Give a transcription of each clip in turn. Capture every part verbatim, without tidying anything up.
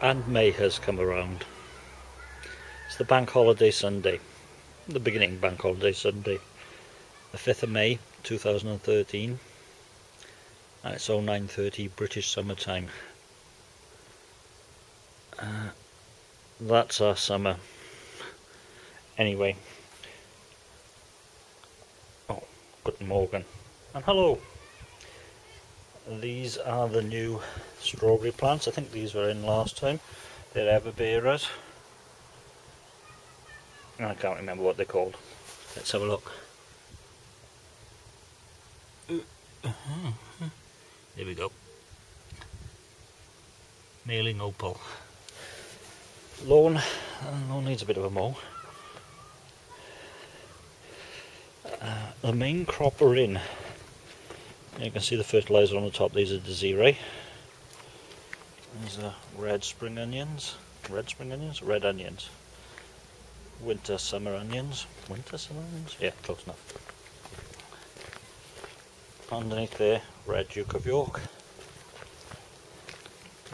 and May has come around. It's the bank holiday Sunday, the beginning bank holiday Sunday, the fifth of May two thousand thirteen, and it's nine thirty British summertime. Uh, that's our summer. Anyway, oh, good morning and hello. These are the new strawberry plants. I think these were in last time. They're everbearers. I can't remember what they're called. Let's have a look. There we go. Nailing opal. Lawn, lawn needs a bit of a mow. Uh, the main crop are in. You can see the fertiliser on the top. These are Desiree. These are red spring onions. Red spring onions? Red onions. Winter summer onions. Winter summer onions? Yeah, close enough. Underneath there, Red Duke of York.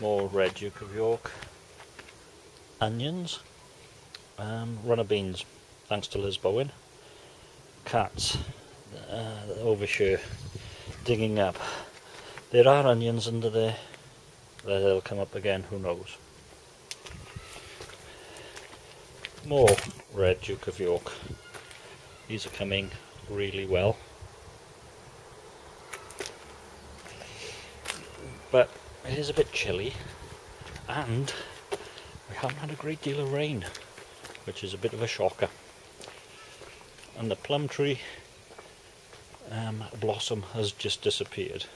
More Red Duke of York. Onions. Um, runner beans, thanks to Liz Bowen. Cats. Uh, overshare. Digging up. There are onions under there. They'll come up again, who knows. More Red Duke of York. These are coming really well. But it is a bit chilly and we haven't had a great deal of rain, which is a bit of a shocker. And the plum tree Um, blossom has just disappeared.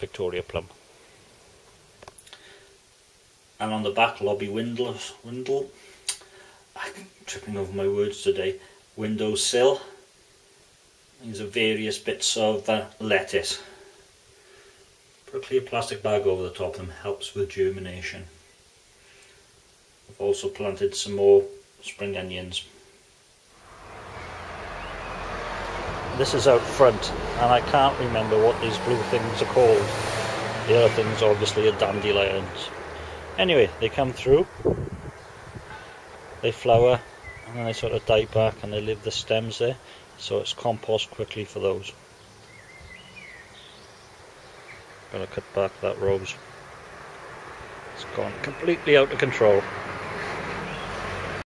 Victoria plum. And on the back lobby window, window I'm tripping over my words today, windowsill. These are various bits of uh, lettuce. Put a clear plastic bag over the top of them, helps with germination. I've also planted some more spring onions. This is out front, and I can't remember what these blue things are called. The other things obviously are dandelions. Anyway, they come through, they flower, and then they sort of die back and they leave the stems there, so it's compost quickly for those. Gonna cut back that rose. It's gone completely out of control.